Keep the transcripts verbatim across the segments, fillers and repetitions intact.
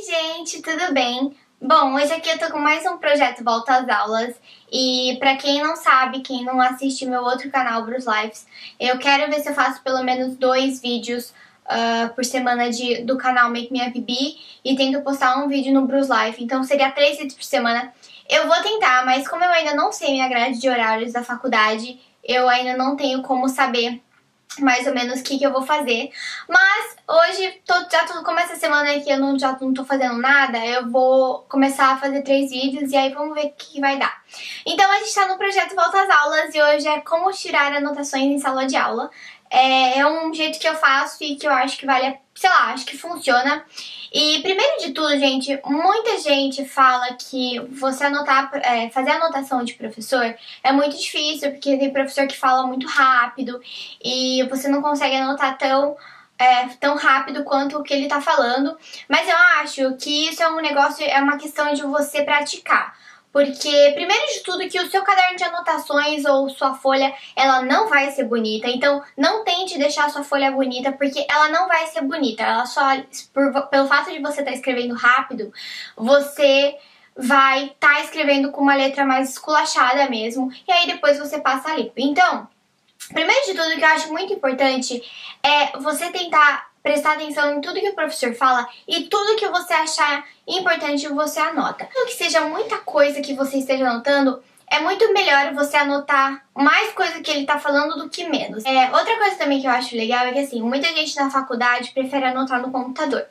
Oi gente, tudo bem? Bom, hoje aqui eu tô com mais um projeto Volta às Aulas e pra quem não sabe, quem não assiste meu outro canal, Bru'sLife, eu quero ver se eu faço pelo menos dois vídeos uh, por semana de, do canal MakeMeUpB e tento postar um vídeo no Bru'sLife, então seria três vídeos por semana. Eu vou tentar, mas como eu ainda não sei minha grade de horários da faculdade, eu ainda não tenho como saber mais ou menos o que, que eu vou fazer. Mas hoje, tô, já tô, como essa semana aqui eu não, já não tô fazendo nada, eu vou começar a fazer três vídeos e aí vamos ver o que, que vai dar. Então a gente tá no projeto Volta às Aulas e hoje é como tirar anotações em sala de aula. É, é um jeito que eu faço e que eu acho que vale, sei lá, acho que funciona. E primeiro de tudo, gente, muita gente fala que você anotar, é, fazer anotação de professor é muito difícil, porque tem professor que fala muito rápido e você não consegue anotar tão, é, tão rápido quanto o que ele tá falando. Mas eu acho que isso é um negócio, é uma questão de você praticar. Porque, primeiro de tudo, que o seu caderno de anotações ou sua folha, ela não vai ser bonita. Então, não tente deixar a sua folha bonita, porque ela não vai ser bonita. Ela só, por, pelo fato de você estar escrevendo rápido, você vai estar escrevendo com uma letra mais esculachada mesmo. E aí, depois você passa a limpo. Então, primeiro de tudo, que eu acho muito importante é você tentar prestar atenção em tudo que o professor fala e tudo que você achar importante você anota. Mesmo que seja muita coisa que você esteja anotando, é muito melhor você anotar mais coisa que ele tá falando do que menos. É, outra coisa também que eu acho legal é que assim, muita gente na faculdade prefere anotar no computador.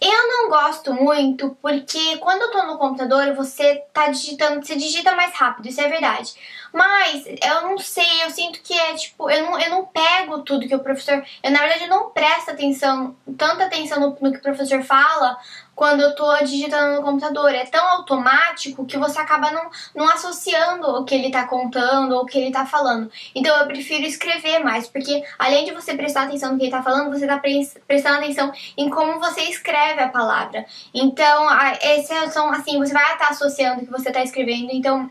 Eu não gosto muito porque quando eu tô no computador você tá digitando, você digita mais rápido, isso é verdade. Mas eu não sei, eu sinto que é tipo, eu não, eu não pego tudo que o professor... Eu na verdade não presto atenção, tanta atenção no, no que o professor fala quando eu tô digitando no computador. É tão automático que você acaba não, não associando o que ele tá contando ou o que ele tá falando. Então eu prefiro escrever mais, porque além de você prestar atenção no que ele tá falando, você tá prestando atenção em como você escreve a palavra. Então, esses são assim, você vai estar associando o que você está escrevendo, então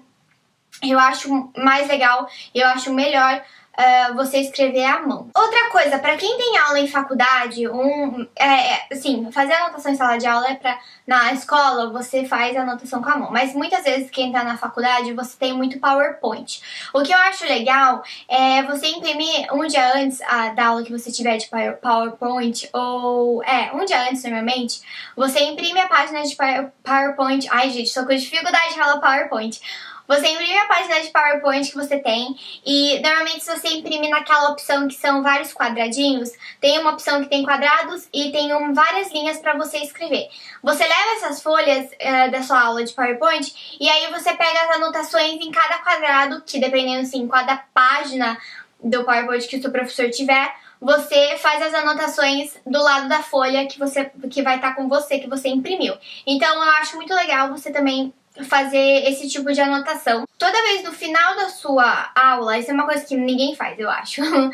eu acho mais legal, eu acho melhor uh, você escrever à mão. Outra coisa, para quem tem aula em faculdade, um, é, assim, fazer anotação em sala de aula é pra, na escola você faz a anotação com a mão, mas muitas vezes quem tá na faculdade você tem muito PowerPoint. O que eu acho legal é você imprimir um dia antes a, da aula que você tiver de PowerPoint, ou, é, um dia antes normalmente, você imprime a página de PowerPoint, ai gente, tô com dificuldade de falar PowerPoint, você imprime a página de PowerPoint que você tem e normalmente se você imprime naquela opção que são vários quadradinhos, tem uma opção que tem quadrados e tem um, várias linhas para você escrever. Você leva essas folhas uh, da sua aula de PowerPoint e aí você pega as anotações em cada quadrado, que dependendo assim, cada página do PowerPoint que o seu professor tiver, você faz as anotações do lado da folha que, você, que vai estar com você, que você imprimiu. Então eu acho muito legal você também fazer esse tipo de anotação. Toda vez no final da sua aula, isso é uma coisa que ninguém faz, eu acho. uh,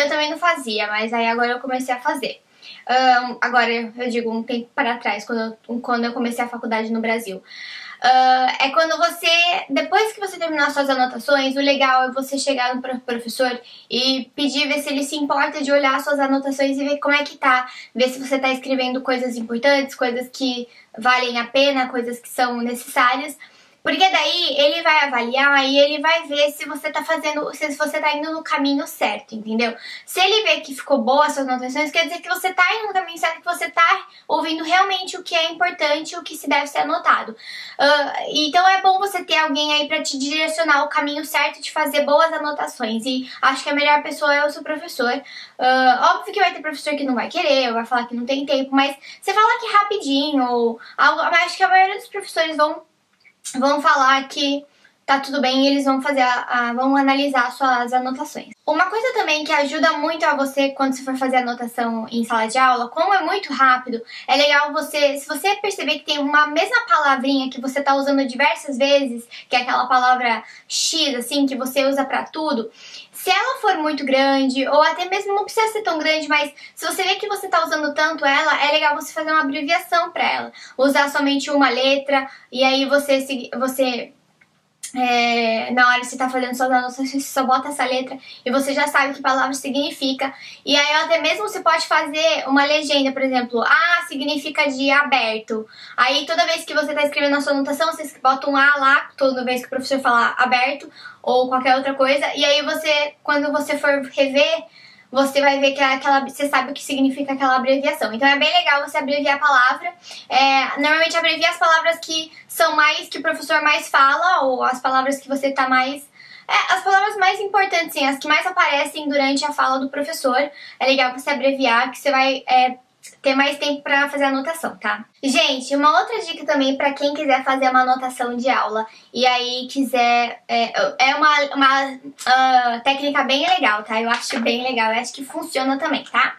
eu também não fazia, mas aí agora eu comecei a fazer. Uh, agora, eu digo um tempo para trás, quando eu, quando eu comecei a faculdade no Brasil. Uh, é quando você, depois que você terminar suas anotações, o legal é você chegar no professor e pedir, ver se ele se importa de olhar suas anotações e ver como é que tá, ver se você tá escrevendo coisas importantes, coisas que valem a pena, coisas que são necessárias, porque daí ele vai avaliar e ele vai ver se você tá fazendo, se você tá indo no caminho certo, entendeu? Se ele ver que ficou boa as suas anotações, quer dizer que você tá indo no caminho certo, que você tá ouvindo realmente o que é importante, o que se deve ser anotado. Uh, então é bom você ter alguém aí pra te direcionar o caminho certo de fazer boas anotações. E acho que a melhor pessoa é o seu professor. Uh, óbvio que vai ter professor que não vai querer, vai falar que não tem tempo, mas você fala que rapidinho, ou algo, acho que a maioria dos professores vão vão falar que tá tudo bem e eles vão fazer a, a, vão analisar suas anotações. Uma coisa também que ajuda muito a você quando você for fazer anotação em sala de aula, como é muito rápido, é legal você, se você perceber que tem uma mesma palavrinha que você tá usando diversas vezes, que é aquela palavra X, assim, que você usa pra tudo, se ela for muito grande, ou até mesmo não precisa ser tão grande, mas se você vê que você tá usando tanto ela, é legal você fazer uma abreviação pra ela. Usar somente uma letra, e aí você... você É, na hora que você tá fazendo suas anotações, você só bota essa letra e você já sabe que palavra significa. E aí até mesmo você pode fazer uma legenda, por exemplo, A significa dia aberto. Aí toda vez que você tá escrevendo a sua anotação, você bota um A lá, toda vez que o professor falar aberto ou qualquer outra coisa. E aí você, quando você for rever, você vai ver que aquela, você sabe o que significa aquela abreviação. Então é bem legal você abreviar a palavra. É, normalmente abrevia as palavras que são mais, que o professor mais fala, ou as palavras que você tá mais... É, as palavras mais importantes, sim, as que mais aparecem durante a fala do professor. É legal você abreviar, que você vai... É, ter mais tempo pra fazer a anotação, tá? Gente, uma outra dica também pra quem quiser fazer uma anotação de aula e aí quiser... É, é uma, uma uh, técnica bem legal, tá? Eu acho bem legal, eu acho que funciona também, tá?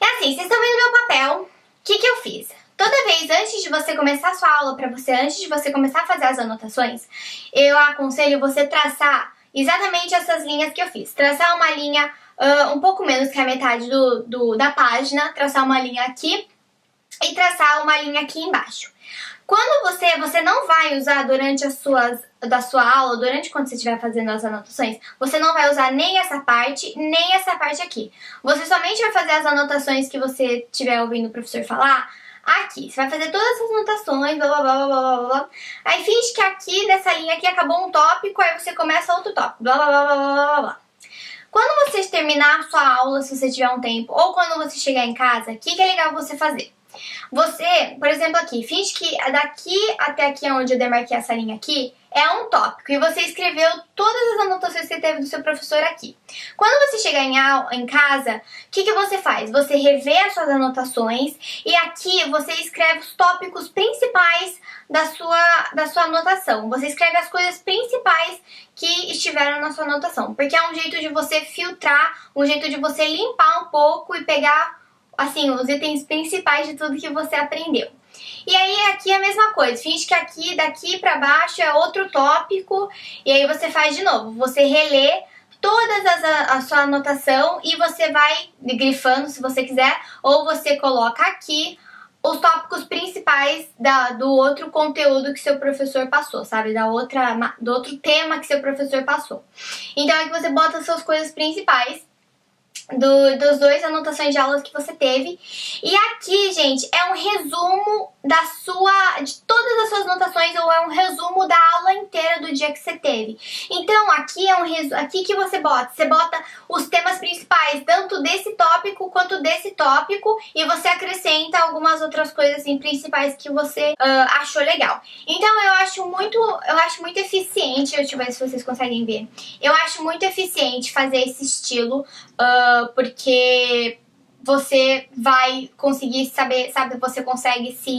É assim, vocês estão vendo meu papel, o que que eu fiz? Toda vez antes de você começar a sua aula, pra você, antes de você começar a fazer as anotações, eu aconselho você traçar exatamente essas linhas que eu fiz. Traçar uma linha... Uh, um pouco menos que a metade do, do, da página, traçar uma linha aqui e traçar uma linha aqui embaixo. Quando você, você não vai usar durante as suas, da sua aula, durante quando você estiver fazendo as anotações, você não vai usar nem essa parte, nem essa parte aqui. Você somente vai fazer as anotações que você estiver ouvindo o professor falar aqui. Você vai fazer todas essas anotações, blá, blá, blá, blá, blá, blá. Aí finge que aqui, nessa linha aqui, acabou um tópico, aí você começa outro tópico, blá, blá, blá, blá, blá, blá, blá. Quando você terminar a sua aula, se você tiver um tempo, ou quando você chegar em casa, o que, que é legal você fazer? Você, por exemplo, aqui, finge que daqui até aqui onde eu demarquei essa linha aqui, é um tópico, e você escreveu todas as anotações que você teve do seu professor aqui. Quando você chegar em, aula, em casa, o que, que você faz? Você revê as suas anotações, e aqui você escreve os tópicos principais da sua, da sua anotação. Você escreve as coisas principais que estiveram na sua anotação, porque é um jeito de você filtrar, um jeito de você limpar um pouco e pegar... assim, os itens principais de tudo que você aprendeu. E aí aqui é a mesma coisa, finge que aqui, daqui pra baixo é outro tópico, e aí você faz de novo, você relê todas as, a, a sua anotação e você vai grifando se você quiser, ou você coloca aqui os tópicos principais da, do outro conteúdo que seu professor passou, sabe? Da outra, do outro tema que seu professor passou. Então é que você bota as suas coisas principais, Do, dos dois anotações de aulas que você teve. E aqui, gente, é um resumo da sua, de todas as suas anotações, ou é um resumo da aula inteira do dia que você teve. Então aqui é um resumo, aqui que você bota, você bota os temas principais, tanto desse tópico quanto desse tópico, e você acrescenta algumas outras coisas assim, principais que você uh, achou legal. Então eu acho muito, eu acho muito eficiente, deixa eu ver se vocês conseguem ver, eu acho muito eficiente fazer esse estilo, uh, porque você vai conseguir saber, sabe, você consegue se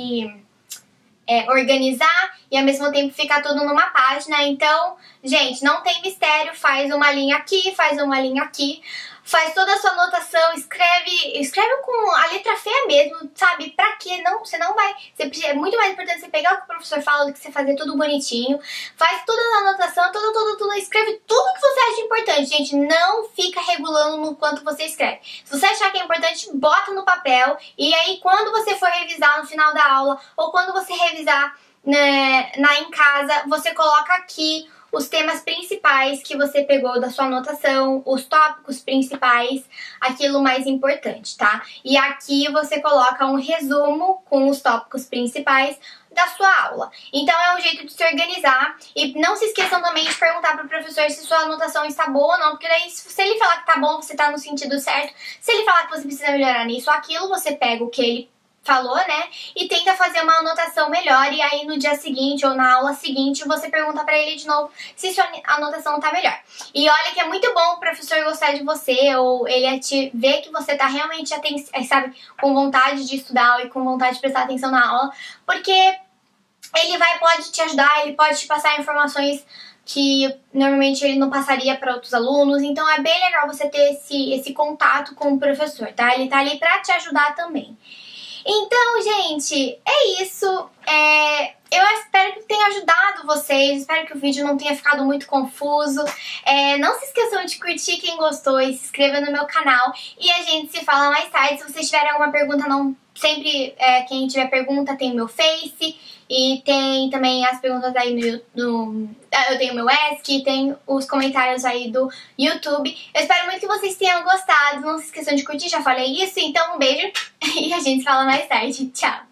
é, organizar e ao mesmo tempo ficar tudo numa página. Então, gente, não tem mistério, faz uma linha aqui, faz uma linha aqui, faz toda a sua anotação, escreve, escreve com a letra feia mesmo, sabe? Pra quê? Não, você não vai, você, é muito mais importante você pegar o que o professor fala do que você fazer tudo bonitinho. Faz toda a anotação, tudo, tudo, tudo, escreve tudo que você acha importante, gente. Não fica regulando no quanto você escreve. Se você achar que é importante, bota no papel, e aí quando você for revisar no final da aula, ou quando você revisar né, na, em casa, você coloca aqui os temas principais que você pegou da sua anotação, os tópicos principais, aquilo mais importante, tá? E aqui você coloca um resumo com os tópicos principais da sua aula. Então é um jeito de se organizar, e não se esqueçam também de perguntar para o professor se sua anotação está boa ou não, porque daí se ele falar que tá bom, você tá no sentido certo, se ele falar que você precisa melhorar nisso ou aquilo, você pega o que ele falou, né? E tenta fazer uma anotação melhor, e aí no dia seguinte ou na aula seguinte você pergunta pra ele de novo se sua anotação tá melhor. E olha que é muito bom o professor gostar de você, ou ele te ver que você tá realmente, sabe, com vontade de estudar e com vontade de prestar atenção na aula, porque ele vai, pode te ajudar, ele pode te passar informações que normalmente ele não passaria para outros alunos. Então é bem legal você ter esse, esse contato com o professor, tá? Ele tá ali pra te ajudar também. Então, gente, é isso. É, eu espero que tenha ajudado vocês, espero que o vídeo não tenha ficado muito confuso. É, não se esqueçam de curtir quem gostou e se inscreva no meu canal. E a gente se fala mais tarde. Se vocês tiverem alguma pergunta, não sempre, é, quem tiver pergunta, tem o meu Face e tem também as perguntas aí no, no... Eu tenho o meu Ask, tem os comentários aí do YouTube. Eu espero muito que vocês tenham gostado. Não se esqueçam de curtir, já falei isso. Então, um beijo e a gente se fala mais tarde. Tchau!